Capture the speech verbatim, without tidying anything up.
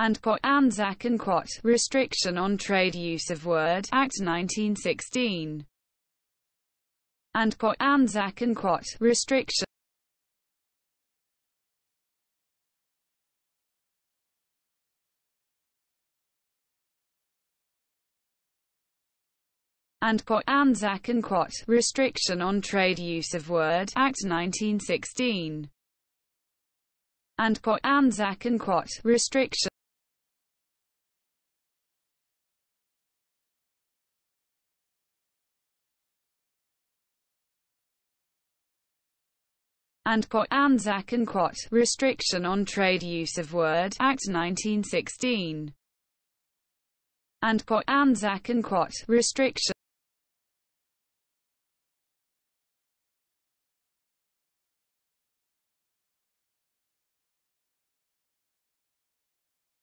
and quot Anzac and quot restriction on trade use of word Act nineteen sixteen and quot Anzac and quot restriction. And quot Anzac and quot restriction on trade use of word Act nineteen sixteen and quot Anzac and quot restriction. And quot Anzac and quot restriction on trade use of word Act nineteen sixteen and quot Anzac and quot restriction.